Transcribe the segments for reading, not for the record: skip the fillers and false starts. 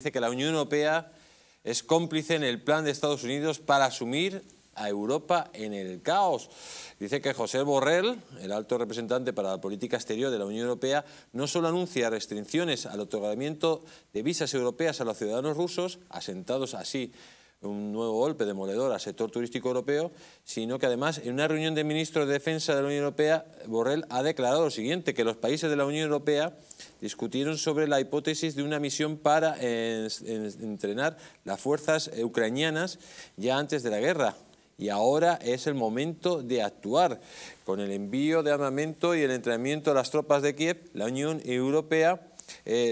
Dice que la Unión Europea es cómplice en el plan de Estados Unidos para sumir a Europa en el caos. Dice que José Borrell, el alto representante para la política exterior de la Unión Europea, no solo anuncia restricciones al otorgamiento de visas europeas a los ciudadanos rusos, asentados así un nuevo golpe demoledor al sector turístico europeo, sino que además en una reunión de ministros de defensa de la Unión Europea, Borrell ha declarado lo siguiente, que los países de la Unión Europea discutieron sobre la hipótesis de una misión para entrenar las fuerzas ucranianas ya antes de la guerra. Y ahora es el momento de actuar. Con el envío de armamento y el entrenamiento de las tropas de Kiev, la Unión Europea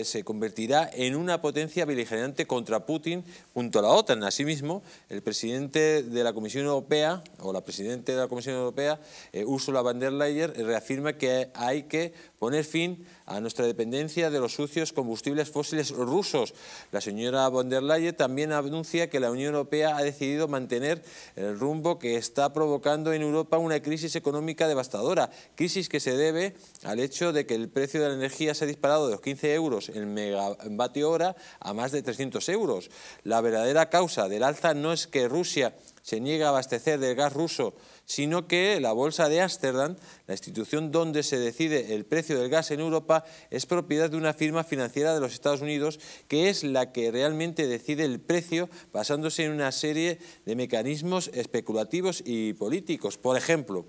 se convertirá en una potencia beligerante contra Putin junto a la OTAN. Asimismo, el presidente de la Comisión Europea, o la presidenta de la Comisión Europea, Ursula von der Leyen, reafirma que hay que poner fin a nuestra dependencia de los sucios combustibles fósiles rusos. La señora von der Leyen también anuncia que la Unión Europea ha decidido mantener el rumbo que está provocando en Europa una crisis económica devastadora, crisis que se debe al hecho de que el precio de la energía se ha disparado de los 15 € el megavatio hora a más de 300 €. La verdadera causa del alza no es que Rusia se niegue a abastecer del gas ruso, sino que la bolsa de Ámsterdam, la institución donde se decide el precio del gas en Europa, es propiedad de una firma financiera de los Estados Unidos, que es la que realmente decide el precio basándose en una serie de mecanismos especulativos y políticos. Por ejemplo,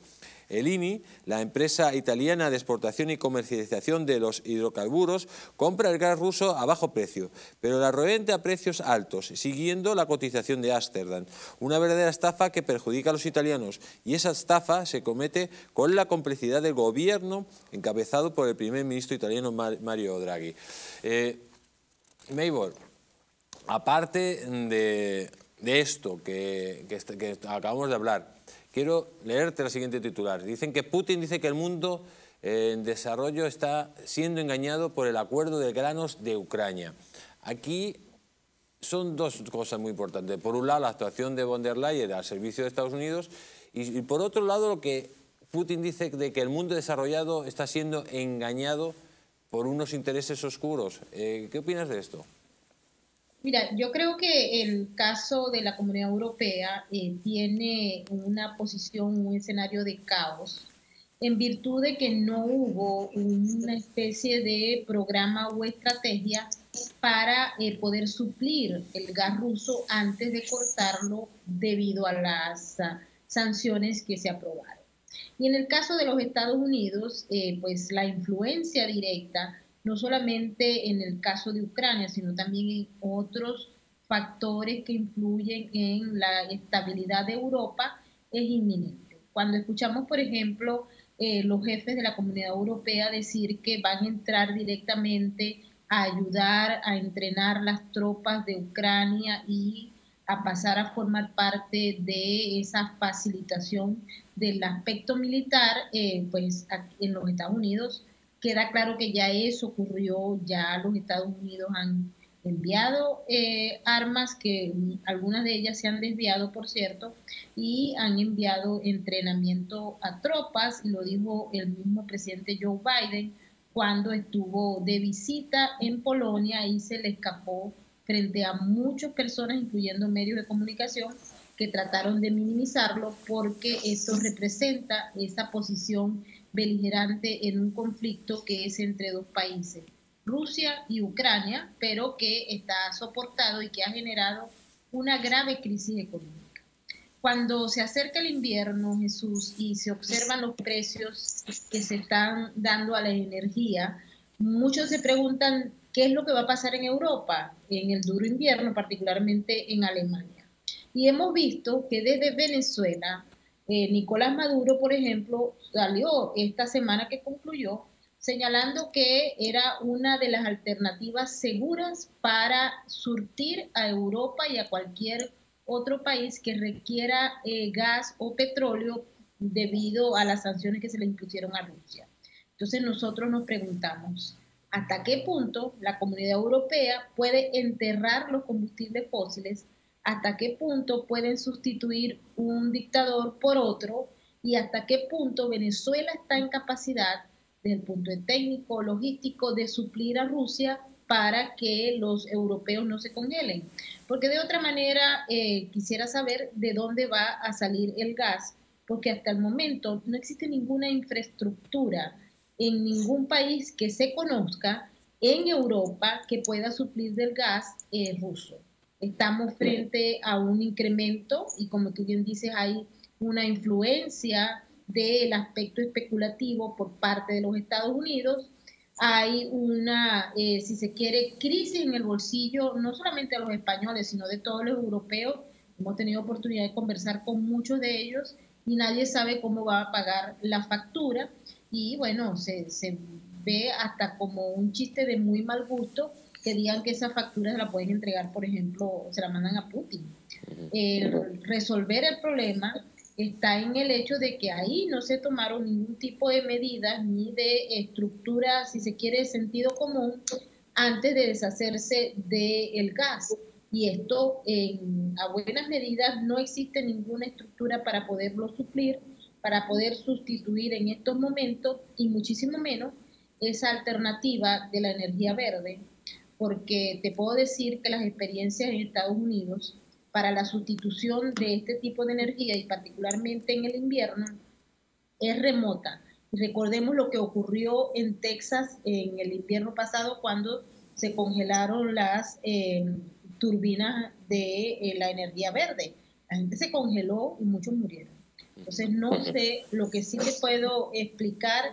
el INI, la empresa italiana de exportación y comercialización de los hidrocarburos, compra el gas ruso a bajo precio, pero la revende a precios altos, siguiendo la cotización de Ámsterdam. Una verdadera estafa que perjudica a los italianos, y esa estafa se comete con la complicidad del gobierno encabezado por el primer ministro italiano Mario Draghi. Maibort, aparte de esto que acabamos de hablar, quiero leerte la siguiente titular. Dicen que Putin dice que el mundo en desarrollo está siendo engañado por el acuerdo de granos de Ucrania. Aquí son dos cosas muy importantes. Por un lado, la actuación de von der Leyen al servicio de Estados Unidos y por otro lado, lo que Putin dice de que el mundo desarrollado está siendo engañado por unos intereses oscuros. ¿Qué opinas de esto? Mira, yo creo que el caso de la Comunidad Europea tiene una posición, un escenario de caos, en virtud de que no hubo una especie de programa o estrategia para poder suplir el gas ruso antes de cortarlo debido a las sanciones que se aprobaron. Y en el caso de los Estados Unidos, pues la influencia directa no solamente en el caso de Ucrania, sino también en otros factores que influyen en la estabilidad de Europa, es inminente. Cuando escuchamos, por ejemplo, los jefes de la Comunidad Europea decir que van a entrar directamente a ayudar a entrenar las tropas de Ucrania y a pasar a formar parte de esa facilitación del aspecto militar, pues en los Estados Unidos queda claro que ya eso ocurrió, ya los Estados Unidos han enviado armas, que algunas de ellas se han desviado, por cierto, y han enviado entrenamiento a tropas, y lo dijo el mismo presidente Joe Biden cuando estuvo de visita en Polonia y se le escapó frente a muchas personas, incluyendo medios de comunicación, que trataron de minimizarlo porque esto representa esa posición beligerante en un conflicto que es entre dos países, Rusia y Ucrania, pero que está soportado y que ha generado una grave crisis económica. Cuando se acerca el invierno, Jesús, y se observan los precios que se están dando a la energía, muchos se preguntan qué es lo que va a pasar en Europa, en el duro invierno, particularmente en Alemania. Y hemos visto que desde Venezuela, Nicolás Maduro, por ejemplo, salió esta semana que concluyó señalando que era una de las alternativas seguras para surtir a Europa y a cualquier otro país que requiera gas o petróleo debido a las sanciones que se le impusieron a Rusia. Entonces nosotros nos preguntamos, ¿hasta qué punto la Comunidad Europea puede enterrar los combustibles fósiles? ¿Hasta qué punto pueden sustituir un dictador por otro? ¿Y hasta qué punto Venezuela está en capacidad, desde el punto de técnico, logístico, de suplir a Rusia para que los europeos no se congelen, porque de otra manera quisiera saber de dónde va a salir el gas, porque hasta el momento no existe ninguna infraestructura en ningún país que se conozca en Europa que pueda suplir del gas ruso. Estamos frente a un incremento y, como tú bien dices, hay una influencia del aspecto especulativo por parte de los Estados Unidos. Hay una, si se quiere, crisis en el bolsillo, no solamente de los españoles, sino de todos los europeos. Hemos tenido oportunidad de conversar con muchos de ellos y nadie sabe cómo va a pagar la factura. Y bueno, se ve hasta como un chiste de muy mal gusto que digan que esa factura se la pueden entregar, por ejemplo, se la mandan a Putin. Resolver el problema está en el hecho de que ahí no se tomaron ningún tipo de medidas ni de estructura, si se quiere, de sentido común antes de deshacerse del gas. Y esto, a buenas medidas, no existe ninguna estructura para poderlo suplir, para poder sustituir en estos momentos, y muchísimo menos esa alternativa de la energía verde, porque te puedo decir que las experiencias en Estados Unidos para la sustitución de este tipo de energía, y particularmente en el invierno, es remota. Recordemos lo que ocurrió en Texas en el invierno pasado cuando se congelaron las turbinas de la energía verde. La gente se congeló y muchos murieron. Entonces no sé, lo que sí te puedo explicar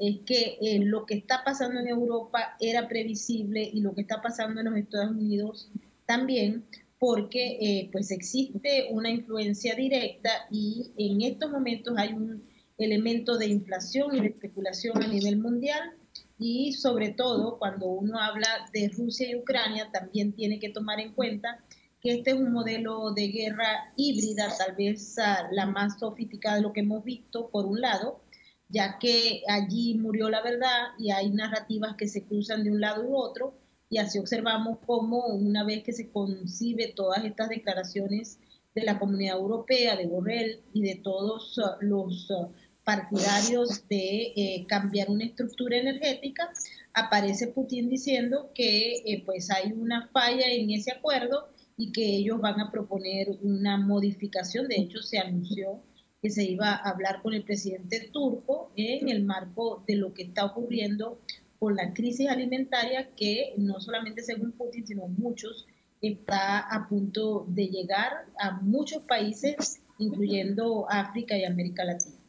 es que lo que está pasando en Europa era previsible y lo que está pasando en los Estados Unidos también, porque pues existe una influencia directa y en estos momentos hay un elemento de inflación y de especulación a nivel mundial, y sobre todo cuando uno habla de Rusia y Ucrania también tiene que tomar en cuenta que este es un modelo de guerra híbrida, tal vez la más sofisticada de lo que hemos visto, por un lado, ya que allí murió la verdad y hay narrativas que se cruzan de un lado u otro. Y así observamos cómo una vez que se concibe todas estas declaraciones de la Comunidad Europea, de Borrell y de todos los partidarios de cambiar una estructura energética, aparece Putin diciendo que pues hay una falla en ese acuerdo y que ellos van a proponer una modificación. De hecho, se anunció que se iba a hablar con el presidente turco en el marco de lo que está ocurriendo con la crisis alimentaria que no solamente según Putin, sino muchos, está a punto de llegar a muchos países, incluyendo África y América Latina.